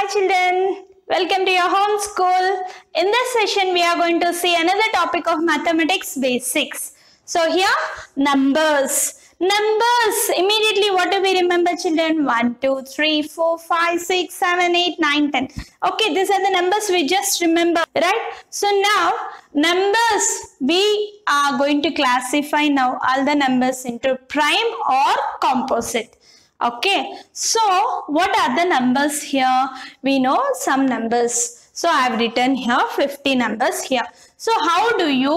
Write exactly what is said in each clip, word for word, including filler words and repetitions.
Hi children, welcome to your home school. In this session we are going to see another topic of mathematics basics. So here numbers. Numbers, immediately what do we remember children? one, two, three, four, five, six, seven, eight, nine, ten. Okay, these are the numbers we just remember, right? So now numbers, we are going to classify now all the numbers into prime or composite. Okay, so what are the numbers here? We know some numbers. So I have written here fifty numbers here. So how do you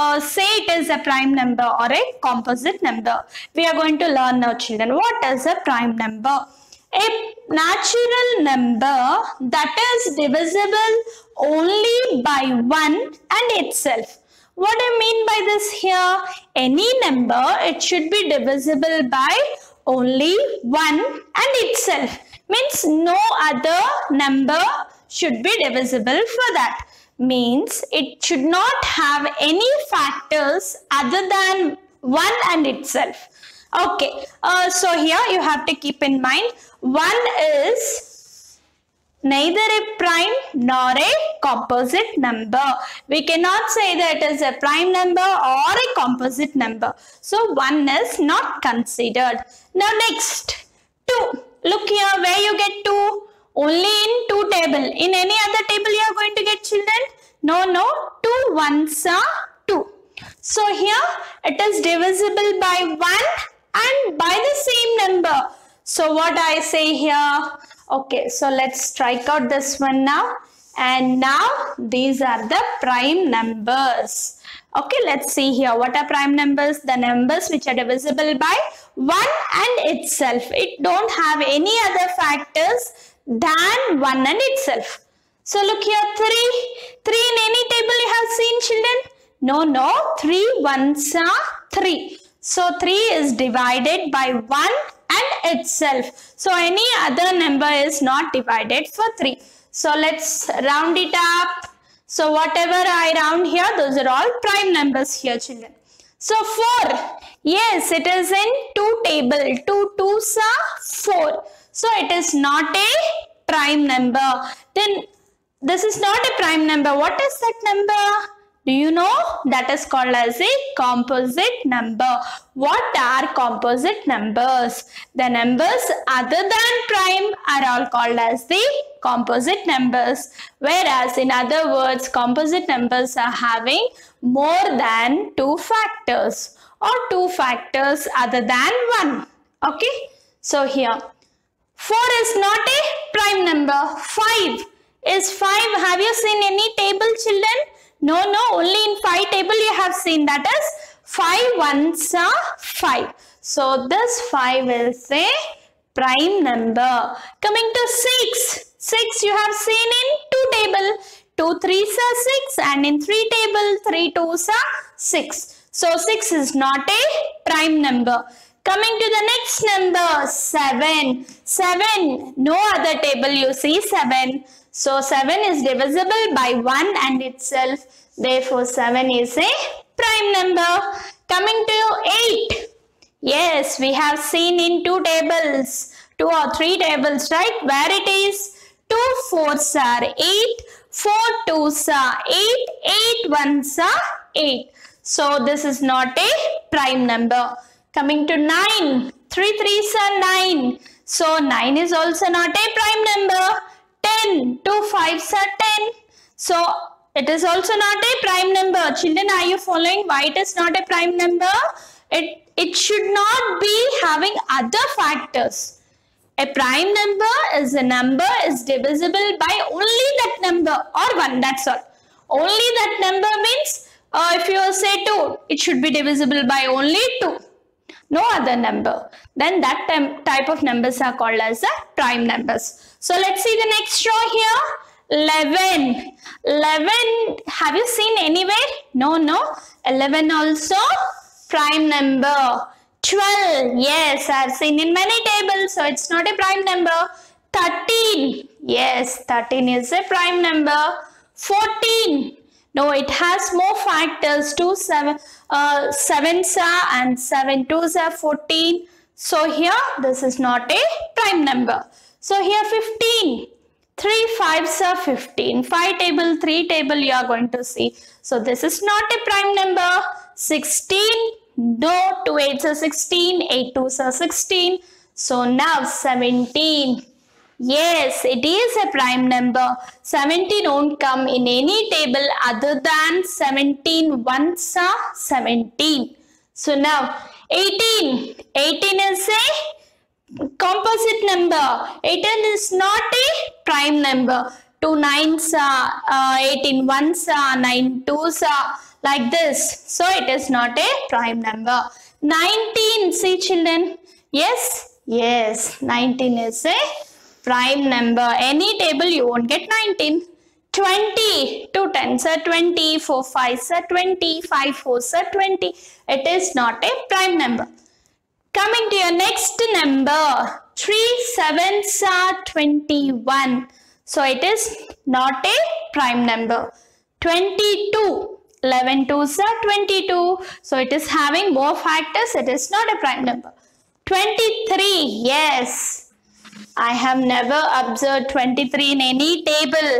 Uh, say it is a prime number or a composite number? We are going to learn now children. What is a prime number? A natural number that is divisible only by one and itself. What do you mean by this here? Any number, it should be divisible by only one and itself. Means no other number should be divisible for that. Means it should not have any factors other than one and itself. Okay, uh, so here you have to keep in mind one is neither a prime nor a composite number. We cannot say that it is a prime number or a composite number. So one is not considered. Now next, two. Look here, where you get two? Only in two table. In any other table you are going to get children? No, no. Two ones are two. So here it is divisible by one and by the same number. So what I say here? Okay, so let's strike out this one now. And now these are the prime numbers. Okay, let's see here. What are prime numbers? The numbers which are divisible by one and itself. It don't have any other factors than one and itself. So look here, three. three in any table you have seen children? No, no. three ones are three. So three is divided by one and itself. So any other number is not divided for three. So let's round it up. So whatever I round here, those are all prime numbers here children. So four. Yes, it is in two table. two twos are four. So it is not a prime number. Then this is not a prime number. What is that number? Do you know? That is called as a composite number. What are composite numbers? The numbers other than prime are all called as the composite numbers. Whereas in other words, composite numbers are having more than two factors or two factors other than one. Okay. So here, four is not a prime number. five is five. Have you seen any table children? No, no. Only in five table you have seen. That is five ones are five. So this five is a prime number. Coming to six. six you have seen in two table. two threes are six and in three table three twos are six. So six is not a prime number. Coming to the next number, seven. seven, no other table you see seven. So seven is divisible by one and itself. Therefore seven is a prime number. Coming to eight. Yes, we have seen in two tables, two or three tables, right? Where it is two fours are eight, four twos are eight, eight ones are eight. So this is not a prime number. Coming to nine, three threes are nine. So nine is also not a prime number. ten, two fives are ten. So it is also not a prime number. Children, are you following why it is not a prime number? It, it should not be having other factors. A prime number is a number is divisible by only that number or one, that's all. Only that number means uh, if you say two, it should be divisible by only two. No other number. Then that type of numbers are called as the prime numbers. So let's see the next row here. eleven. eleven. Have you seen anywhere? No, no. eleven also prime number. twelve. Yes, I have seen in many tables. So it's not a prime number. thirteen. Yes, thirteen is a prime number. fourteen. No, it has more factors. Two seven, uh, sevens are and seven twos are fourteen. So here this is not a prime number. So here fifteen. Three fives are fifteen. Five table, three table you are going to see. So this is not a prime number. sixteen, no, two eights are sixteen, eight twos are sixteen. So now seventeen. Yes, it is a prime number. seventeen won't come in any table other than seventeen. Ones are seventeen. So now eighteen. eighteen is a composite number. eighteen is not a prime number. Two nines are uh, eighteen ones are nine twos are like this. So it is not a prime number. nineteen, see children. Yes, yes. nineteen is a prime number. Any table you won't get nineteen. twenty. Two tens are twenty. Four fives are twenty. Five fours are twenty. It is not a prime number. Coming to your next number, three sevens are twenty-one. So it is not a prime number. twenty-two, eleven twos are twenty-two. So it is having more factors. It is not a prime number. twenty-three, yes. I have never observed twenty-three in any table.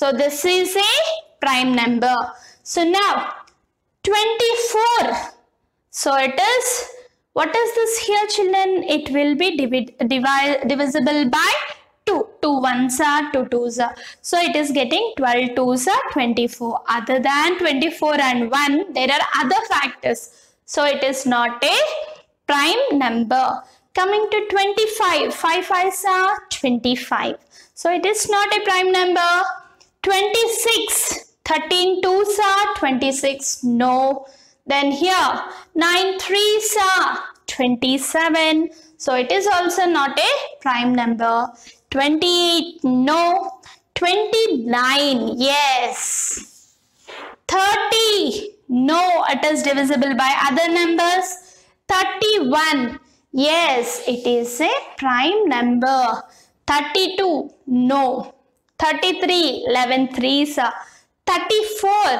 So this is a prime number. So now, twenty-four. So it is... What is this here, children? It will be divid, divi, divisible by two. two ones are, two twos are. So it is getting twelve twos are twenty-four. Other than twenty-four and one, there are other factors. So it is not a prime number. Coming to twenty-five. five fives are twenty-five. So it is not a prime number. twenty-six. thirteen twos are twenty-six. No. Then here, nine threes are twenty-seven. So it is also not a prime number. twenty-eight, no. twenty-nine, yes. thirty, no. It is divisible by other numbers. thirty-one, yes. It is a prime number. thirty-two, no. thirty-three, eleven threes are thirty-four.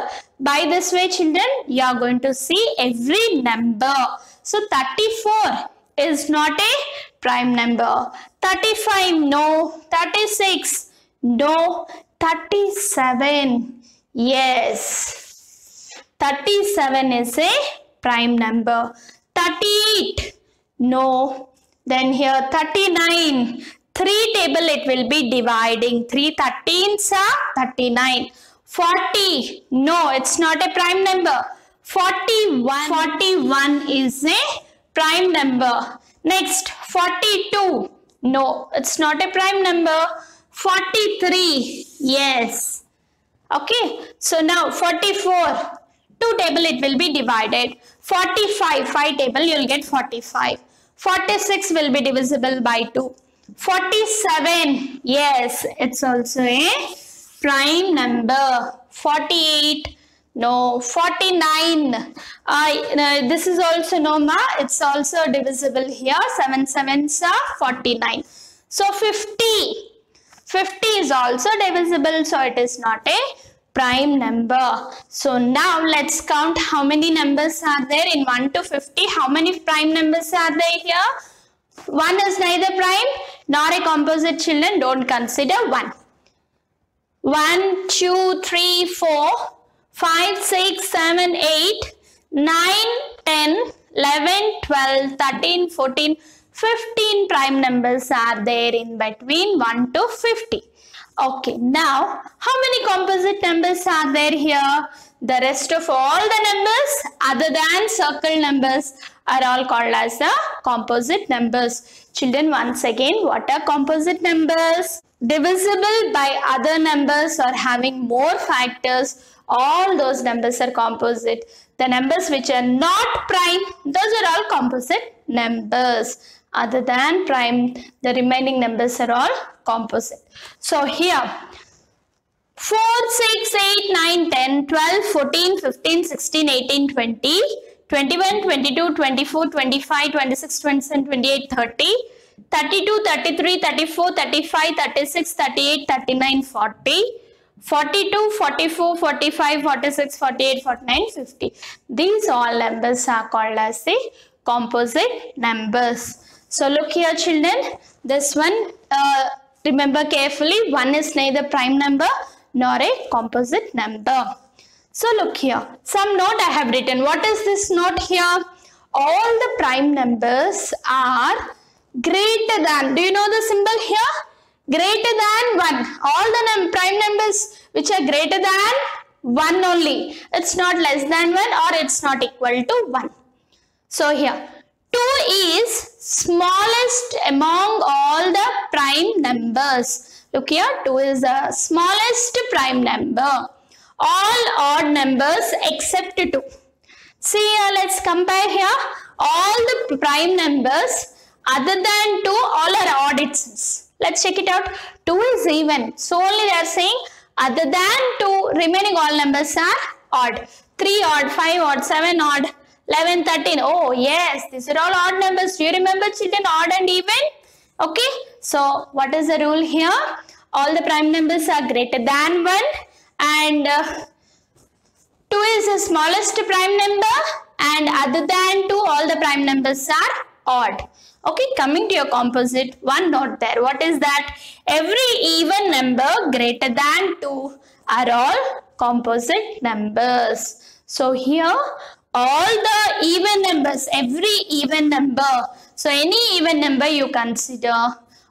By this way, children, you are going to see every number. So thirty-four is not a prime number. thirty-five, no. thirty-six, no. thirty-seven, yes. thirty-seven is a prime number. thirty-eight, no. Then here thirty-nine. three table it will be dividing. three thirteens are thirty-nine. forty, no, it's not a prime number. forty-one, forty-one is a prime number. Next, forty-two, no, it's not a prime number. forty-three, yes. Okay, so now forty-four, two table it will be divided. forty-five, five table you'll get forty-five. forty-six will be divisible by two. forty-seven, yes, it's also a prime number. forty-eight, no. forty-nine, I uh, this is also no ma, it's also divisible here. seven sevens are forty-nine. So fifty, fifty is also divisible, so it is not a prime number. So now let's count how many numbers are there in one to fifty. How many prime numbers are there here? one is neither prime nor a composite, children, don't consider one. one, two, three, four, five, six, seven, eight, nine, ten, eleven, twelve, thirteen, fourteen, fifteen prime numbers are there in between one to fifty. Okay, now how many composite numbers are there here? The rest of all the numbers other than circle numbers are all called as the composite numbers. Children, once again, what are composite numbers? Divisible by other numbers or having more factors, all those numbers are composite. The numbers which are not prime, those are all composite numbers. Other than prime, the remaining numbers are all composite. So here, four, six, eight, nine, ten, twelve, fourteen, fifteen, sixteen, eighteen, twenty, twenty-one, twenty-two, twenty-four, twenty-five, twenty-six, twenty-seven, twenty-eight, thirty, thirty-two, thirty-three, thirty-four, thirty-five, thirty-six, thirty-eight, thirty-nine, forty, forty-two, forty-four, forty-five, forty-six, forty-eight, forty-nine, fifty. These all numbers are called as the composite numbers. So look here, children, this one uh, Remember carefully, one is neither prime number nor a composite number. So look here, some note I have written. What is this note here? All the prime numbers are greater than, do you know the symbol here? Greater than one. All the num prime numbers which are greater than one only. It's not less than one or it's not equal to one. So here, two is smallest among all the prime numbers. Look here, two is the smallest prime number. All odd numbers except two. See here, let's compare here. All the prime numbers other than two, all are odd itself. Let's check it out. two is even. So only they are saying other than two, remaining all numbers are odd. three odd, five odd, seven odd, eleven, thirteen. Oh yes, these are all odd numbers. Do you remember children, odd and even? Okay. So what is the rule here? All the prime numbers are greater than one and uh, two is the smallest prime number and other than two, all the prime numbers are odd. Okay, coming to your composite, one note there. What is that? Every even number greater than two are all composite numbers. So here, all the even numbers, every even number. So any even number you consider,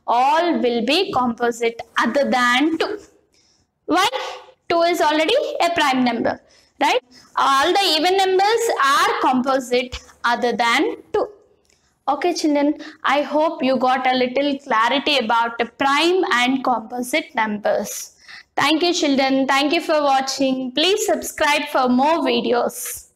all will be composite other than two. Why? two is already a prime number, right? All the even numbers are composite other than two. Okay children, I hope you got a little clarity about the prime and composite numbers. Thank you children. Thank you for watching. Please subscribe for more videos.